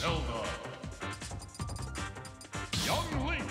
Zelda. Young Link.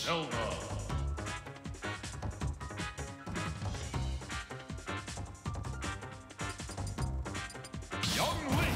Silva. Young Lee.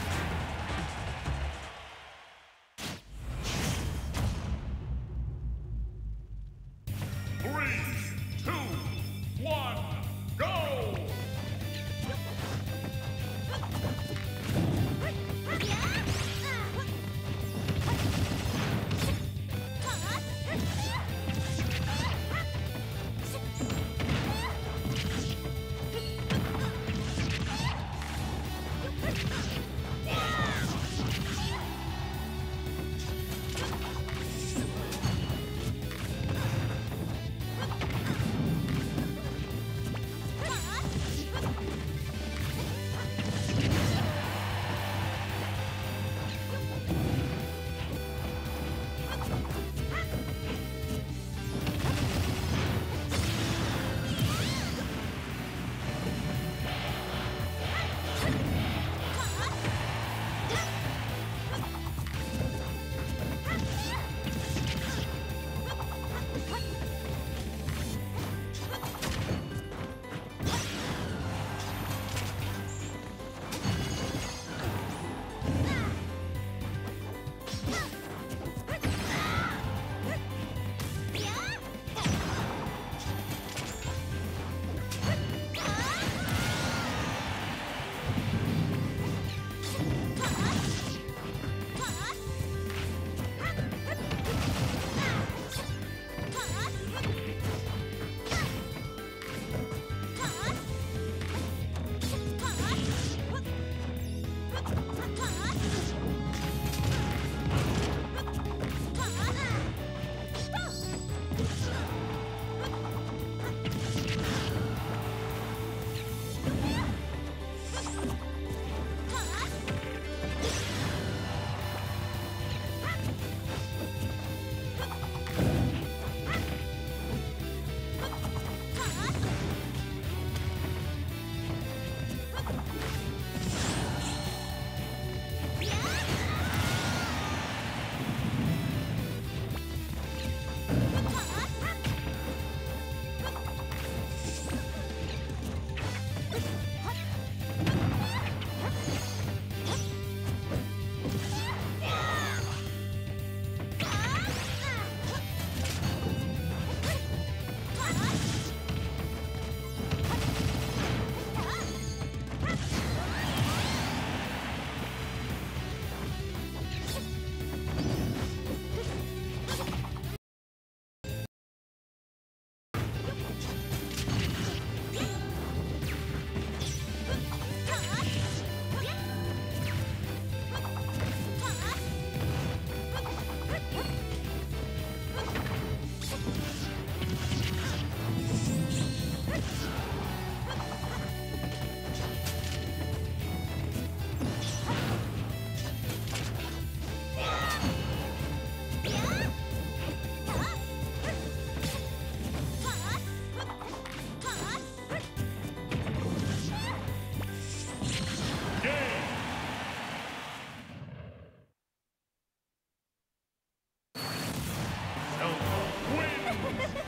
Ha, ha, ha.